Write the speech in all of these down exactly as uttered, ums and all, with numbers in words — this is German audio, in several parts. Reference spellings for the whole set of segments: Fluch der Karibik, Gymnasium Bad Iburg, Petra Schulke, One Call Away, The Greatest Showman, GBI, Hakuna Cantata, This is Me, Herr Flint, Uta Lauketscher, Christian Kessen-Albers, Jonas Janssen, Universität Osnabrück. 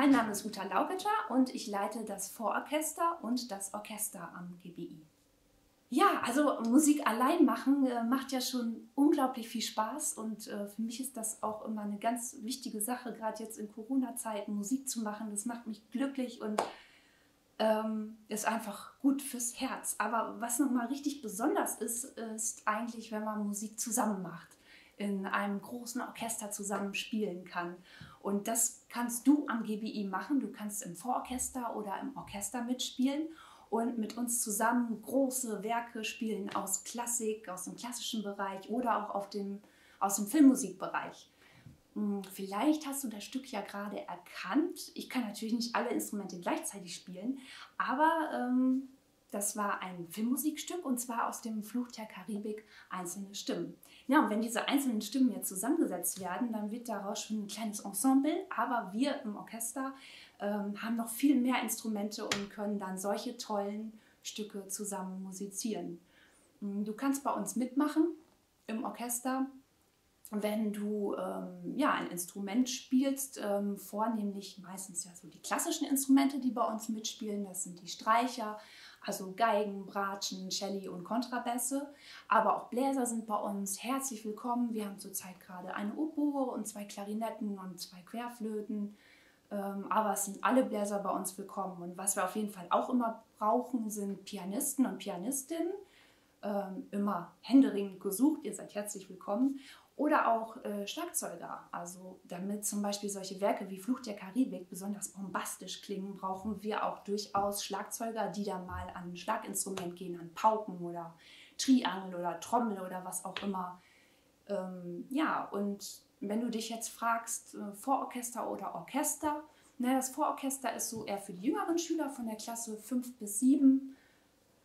Mein Name ist Uta Lauketscher und ich leite das Vororchester und das Orchester am G B I. Ja, also Musik allein machen äh, macht ja schon unglaublich viel Spaß und äh, für mich ist das auch immer eine ganz wichtige Sache, gerade jetzt in Corona-Zeiten Musik zu machen. Das macht mich glücklich und ähm, ist einfach gut fürs Herz. Aber was nochmal richtig besonders ist, ist eigentlich, wenn man Musik zusammen macht, in einem großen Orchester zusammen spielen kann. Und das kannst du am G B I machen. Du kannst im Vororchester oder im Orchester mitspielen und mit uns zusammen große Werke spielen aus Klassik, aus dem klassischen Bereich oder auch auf dem, aus dem Filmmusikbereich. Vielleicht hast du das Stück ja gerade erkannt. Ich kann natürlich nicht alle Instrumente gleichzeitig spielen, aber ähm, das war ein Filmmusikstück und zwar aus dem Fluch der Karibik, einzelne Stimmen. Ja, und wenn diese einzelnen Stimmen jetzt zusammengesetzt werden, dann wird daraus schon ein kleines Ensemble, aber wir im Orchester ähm, haben noch viel mehr Instrumente und können dann solche tollen Stücke zusammen musizieren. Du kannst bei uns mitmachen im Orchester, wenn du ähm, ja, ein Instrument spielst, ähm, vornehmlich meistens ja so die klassischen Instrumente, die bei uns mitspielen, das sind die Streicher, also Geigen, Bratschen, Celli und Kontrabässe, aber auch Bläser sind bei uns herzlich willkommen. Wir haben zurzeit gerade eine Oboe und zwei Klarinetten und zwei Querflöten, aber es sind alle Bläser bei uns willkommen. Und was wir auf jeden Fall auch immer brauchen, sind Pianisten und Pianistinnen, immer händeringend gesucht, ihr seid herzlich willkommen. Oder auch äh, Schlagzeuger, also damit zum Beispiel solche Werke wie Fluch der Karibik besonders bombastisch klingen, brauchen wir auch durchaus Schlagzeuger, die dann mal an ein Schlaginstrument gehen, an Pauken oder Triangel oder Trommel oder was auch immer. Ähm, ja, und wenn du dich jetzt fragst, äh, Vororchester oder Orchester, na, das Vororchester ist so eher für die jüngeren Schüler von der Klasse fünf bis sieben.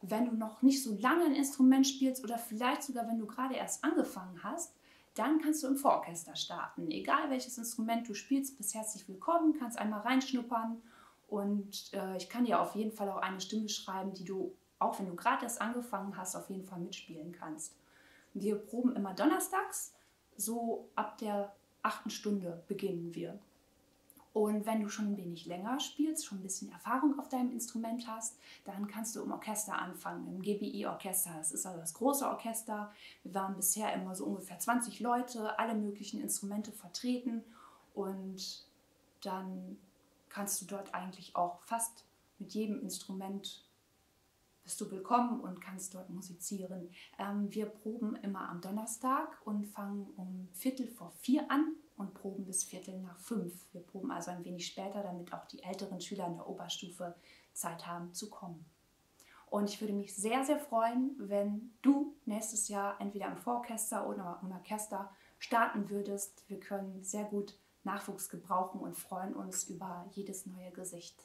Wenn du noch nicht so lange ein Instrument spielst oder vielleicht sogar, wenn du gerade erst angefangen hast, dann kannst du im Vororchester starten. Egal welches Instrument du spielst, bist herzlich willkommen, kannst einmal reinschnuppern und äh, ich kann dir auf jeden Fall auch eine Stimme schreiben, die du, auch wenn du gerade erst angefangen hast, auf jeden Fall mitspielen kannst. Wir proben immer donnerstags, so ab der achten Stunde beginnen wir. Und wenn du schon ein wenig länger spielst, schon ein bisschen Erfahrung auf deinem Instrument hast, dann kannst du im Orchester anfangen, im G B I-Orchester. Das ist also das große Orchester. Wir waren bisher immer so ungefähr zwanzig Leute, alle möglichen Instrumente vertreten. Und dann kannst du dort eigentlich auch fast mit jedem Instrument bist du willkommen und kannst dort musizieren. Ähm, wir proben immer am Donnerstag und fangen um Viertel vor vier an und proben bis Viertel nach fünf. Wir proben also ein wenig später, damit auch die älteren Schüler in der Oberstufe Zeit haben zu kommen. Und ich würde mich sehr, sehr freuen, wenn du nächstes Jahr entweder im Vororchester oder im Orchester starten würdest. Wir können sehr gut Nachwuchs gebrauchen und freuen uns über jedes neue Gesicht.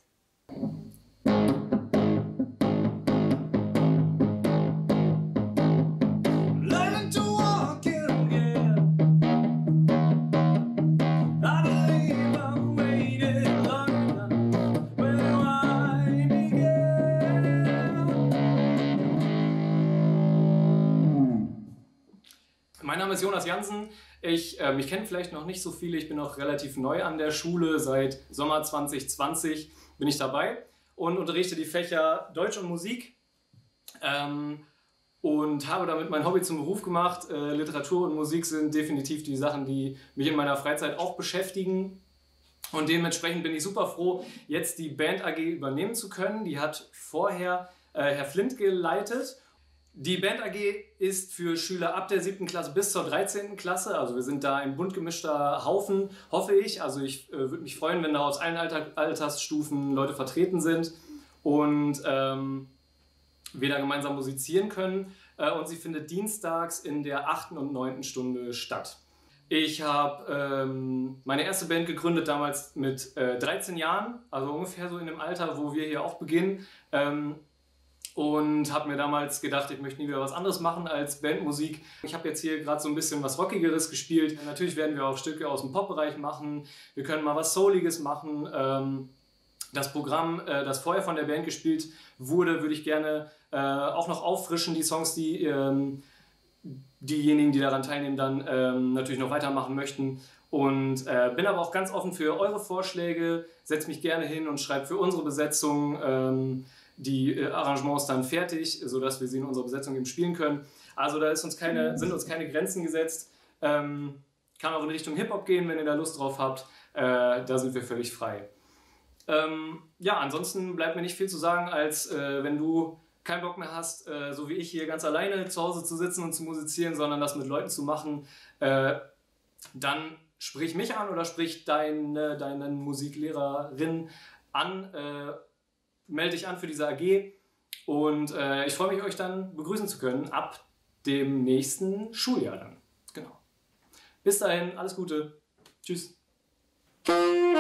Mein Name ist Jonas Janssen. Ich, äh, mich kennen vielleicht noch nicht so viele. Ich bin noch relativ neu an der Schule. Seit Sommer zwanzig zwanzig bin ich dabei und unterrichte die Fächer Deutsch und Musik ähm, und habe damit mein Hobby zum Beruf gemacht. Äh, Literatur und Musik sind definitiv die Sachen, die mich in meiner Freizeit auch beschäftigen. Und dementsprechend bin ich super froh, jetzt die Band A G übernehmen zu können. Die hat vorher äh, Herr Flint geleitet. Die Band A G ist für Schüler ab der siebten Klasse bis zur dreizehnten Klasse, also wir sind da ein bunt gemischter Haufen, hoffe ich. Also ich äh, würde mich freuen, wenn da aus allen Alter, Altersstufen Leute vertreten sind und ähm, wir da gemeinsam musizieren können. Äh, und sie findet dienstags in der achten und neunten Stunde statt. Ich habe ähm, meine erste Band gegründet, damals mit äh, dreizehn Jahren, also ungefähr so in dem Alter, wo wir hier auch beginnen. Ähm, Und habe mir damals gedacht, ich möchte nie wieder was anderes machen als Bandmusik. Ich habe jetzt hier gerade so ein bisschen was Rockigeres gespielt. Natürlich werden wir auch Stücke aus dem Popbereich machen. Wir können mal was Souliges machen. Das Programm, das vorher von der Band gespielt wurde, würde ich gerne auch noch auffrischen. Die Songs, die diejenigen, die daran teilnehmen, dann natürlich noch weitermachen möchten. Und äh, bin aber auch ganz offen für eure Vorschläge, setzt mich gerne hin und schreibt für unsere Besetzung ähm, die äh, Arrangements dann fertig, sodass wir sie in unserer Besetzung eben spielen können. Also da ist uns keine, sind uns keine Grenzen gesetzt. Ähm, kann auch in Richtung Hip-Hop gehen, wenn ihr da Lust drauf habt. Äh, da sind wir völlig frei. Ähm, ja, ansonsten bleibt mir nicht viel zu sagen, als äh, wenn du keinen Bock mehr hast, äh, so wie ich hier ganz alleine zu Hause zu sitzen und zu musizieren, sondern das mit Leuten zu machen, äh, dann sprich mich an oder sprich deine, deine Musiklehrerin an, äh, melde dich an für diese A G und äh, ich freue mich, euch dann begrüßen zu können ab dem nächsten Schuljahr dann. Genau. Bis dahin, alles Gute. Tschüss. Hi,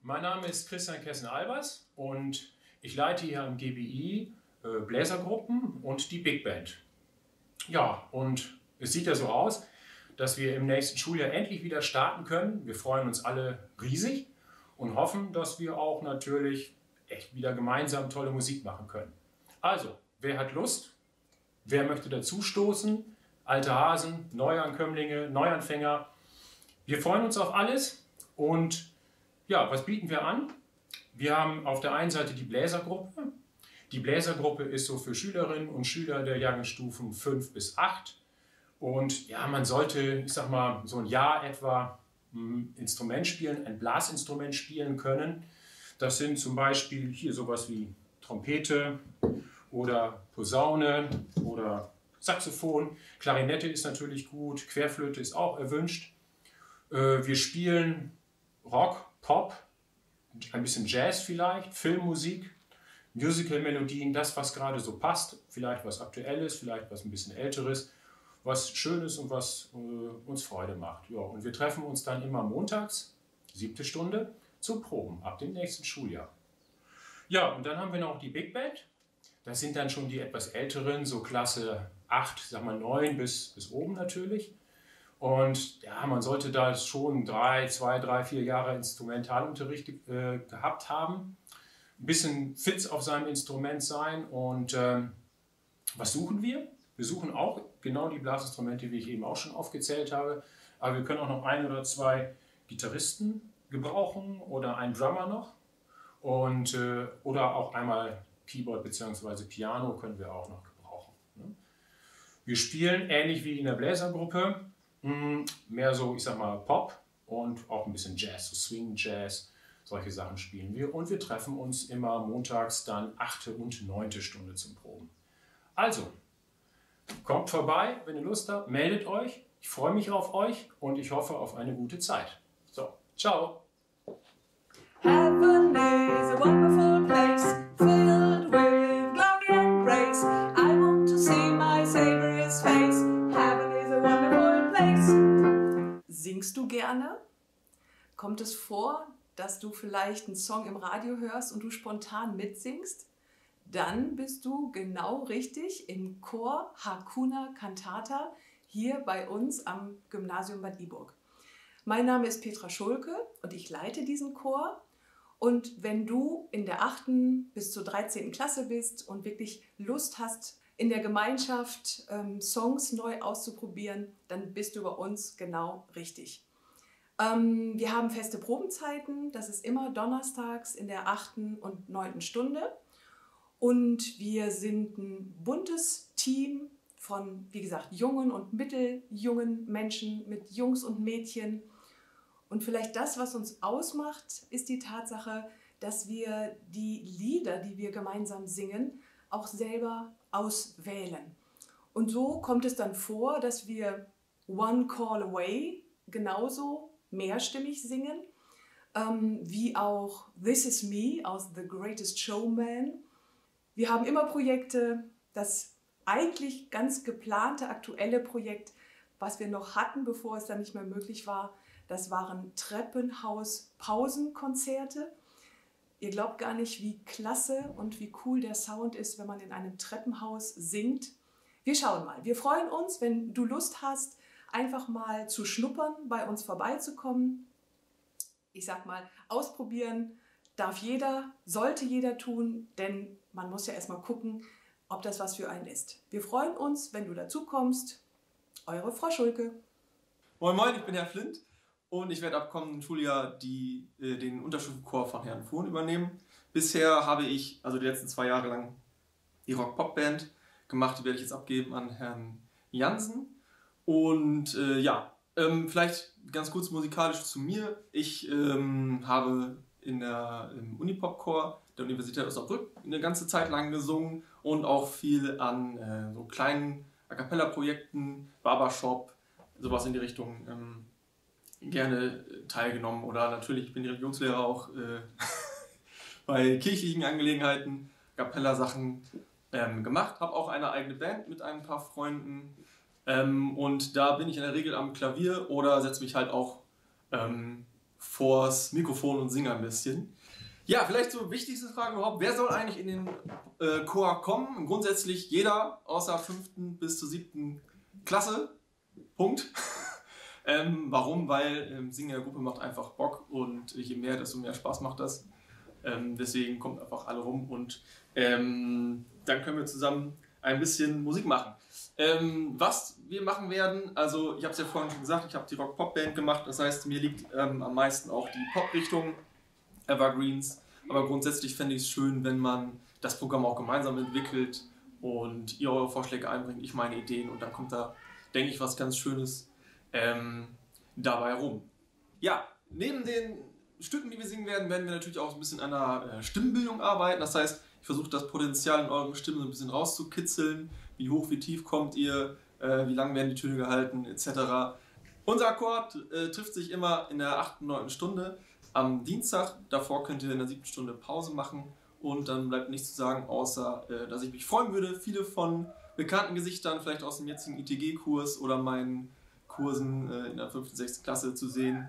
mein Name ist Christian Kessen-Albers und ich leite hier am G B I Bläsergruppen und die Big Band. Ja, und es sieht ja so aus, dass wir im nächsten Schuljahr endlich wieder starten können. Wir freuen uns alle riesig und hoffen, dass wir auch natürlich echt wieder gemeinsam tolle Musik machen können. Also, wer hat Lust? Wer möchte dazustoßen? Alte Hasen, Neuankömmlinge, Neuanfänger. Wir freuen uns auf alles. Und ja, was bieten wir an? Wir haben auf der einen Seite die Bläsergruppe. Die Bläsergruppe ist so für Schülerinnen und Schüler der Jahrgangsstufen fünf bis acht. Und ja, man sollte, ich sag mal, so ein Jahr etwa ein Instrument spielen, ein Blasinstrument spielen können. Das sind zum Beispiel hier sowas wie Trompete oder Posaune oder Saxophon. Klarinette ist natürlich gut, Querflöte ist auch erwünscht. Wir spielen Rock, Pop, ein bisschen Jazz vielleicht, Filmmusik, Musical-Melodien, das, was gerade so passt, vielleicht was Aktuelles, vielleicht was ein bisschen Älteres, was Schönes und was äh, uns Freude macht. Ja, und wir treffen uns dann immer montags, siebte Stunde, zu Proben, ab dem nächsten Schuljahr. Ja, und dann haben wir noch die Big Band. Das sind dann schon die etwas Älteren, so Klasse acht, sagen wir neun bis, bis oben natürlich. Und ja, man sollte da schon drei, zwei, drei, vier Jahre Instrumentalunterricht äh, gehabt haben. Ein bisschen fit auf seinem Instrument sein und ähm, was suchen wir? Wir suchen auch genau die Blasinstrumente, wie ich eben auch schon aufgezählt habe, aber wir können auch noch ein oder zwei Gitarristen gebrauchen oder einen Drummer noch und äh, oder auch einmal Keyboard bzw. Piano können wir auch noch gebrauchen. Ne? Wir spielen ähnlich wie in der Bläsergruppe, mh, mehr so, ich sag mal, Pop und auch ein bisschen Jazz, so Swing Jazz. Solche Sachen spielen wir und wir treffen uns immer montags dann achte und neunte Stunde zum Proben. Also, kommt vorbei, wenn ihr Lust habt, meldet euch. Ich freue mich auf euch und ich hoffe auf eine gute Zeit. So, ciao! Heaven is a wonderful place, filled with glory and grace. I want to see my Savior's face. Heaven is a wonderful place. Singst du gerne? Kommt es vor, dass du vielleicht einen Song im Radio hörst und du spontan mitsingst, dann bist du genau richtig im Chor Hakuna Cantata hier bei uns am Gymnasium Bad Iburg. Mein Name ist Petra Schulke und ich leite diesen Chor. Und wenn du in der achten bis zur dreizehnten Klasse bist und wirklich Lust hast, in der Gemeinschaft Songs neu auszuprobieren, dann bist du bei uns genau richtig. Wir haben feste Probenzeiten, das ist immer donnerstags in der achten und neunten Stunde und wir sind ein buntes Team von, wie gesagt, jungen und mitteljungen Menschen mit Jungs und Mädchen und vielleicht das, was uns ausmacht, ist die Tatsache, dass wir die Lieder, die wir gemeinsam singen, auch selber auswählen. Und so kommt es dann vor, dass wir One Call Away genauso mehrstimmig singen, ähm, wie auch This is Me aus The Greatest Showman. Wir haben immer Projekte, das eigentlich ganz geplante aktuelle Projekt, was wir noch hatten, bevor es dann nicht mehr möglich war, das waren Treppenhaus-Pausenkonzerte. Ihr glaubt gar nicht, wie klasse und wie cool der Sound ist, wenn man in einem Treppenhaus singt. Wir schauen mal. Wir freuen uns, wenn du Lust hast, einfach mal zu schnuppern, bei uns vorbeizukommen. Ich sag mal, ausprobieren darf jeder, sollte jeder tun, denn man muss ja erstmal gucken, ob das was für einen ist. Wir freuen uns, wenn du dazukommst. Eure Frau Schulke. Moin Moin, ich bin Herr Flint und ich werde ab kommenden Schuljahr die, äh, den Unterstufenchor von Herrn Fohn übernehmen. Bisher habe ich, also die letzten zwei Jahre lang, die Rock-Pop-Band gemacht. Die werde ich jetzt abgeben an Herrn Janssen. Und äh, ja, ähm, vielleicht ganz kurz musikalisch zu mir. Ich ähm, habe in der im Unipop-Chor der Universität Osnabrück eine ganze Zeit lang gesungen und auch viel an äh, so kleinen A-Cappella-Projekten, Barbershop, sowas in die Richtung ähm, gerne teilgenommen. Oder natürlich, ich bin Religionslehrer auch äh, bei kirchlichen Angelegenheiten, Cappella-Sachen ähm, gemacht. Habe auch eine eigene Band mit ein paar Freunden ähm, und da bin ich in der Regel am Klavier oder setze mich halt auch ähm, vors Mikrofon und singe ein bisschen. Ja, vielleicht so wichtigste Frage überhaupt, wer soll eigentlich in den äh, Chor kommen? Grundsätzlich jeder, außer fünften bis zur siebten Klasse. Punkt. ähm, warum? Weil ähm, Singen in der Gruppe macht einfach Bock und je mehr, desto mehr Spaß macht das. Ähm, deswegen kommt einfach alle rum und ähm, dann können wir zusammen ein bisschen Musik machen. Ähm, was wir machen werden, also ich habe es ja vorhin schon gesagt, ich habe die Rock-Pop-Band gemacht, das heißt, mir liegt ähm, am meisten auch die Pop-Richtung. Evergreens, aber grundsätzlich fände ich es schön, wenn man das Programm auch gemeinsam entwickelt und ihr eure Vorschläge einbringt, ich meine Ideen und dann kommt da, denke ich, was ganz Schönes ähm, dabei rum. Ja, neben den Stücken, die wir singen werden, werden wir natürlich auch ein bisschen an der äh, Stimmbildung arbeiten. Das heißt, ich versuche das Potenzial in euren Stimmen so ein bisschen rauszukitzeln, wie hoch, wie tief kommt ihr, äh, wie lang werden die Töne gehalten, et cetera. Unser Akkord äh, trifft sich immer in der achten, neunten Stunde. Am Dienstag, davor könnt ihr in der siebten Stunde Pause machen und dann bleibt nichts zu sagen, außer, äh, dass ich mich freuen würde, viele von bekannten Gesichtern, vielleicht aus dem jetzigen I T G-Kurs oder meinen Kursen äh, in der fünften, sechsten Klasse zu sehen.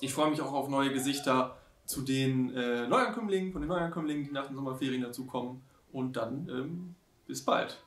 Ich freue mich auch auf neue Gesichter zu den äh, Neuankömmlingen, von den Neuankömmlingen, die nach den Sommerferien dazukommen und dann ähm, bis bald.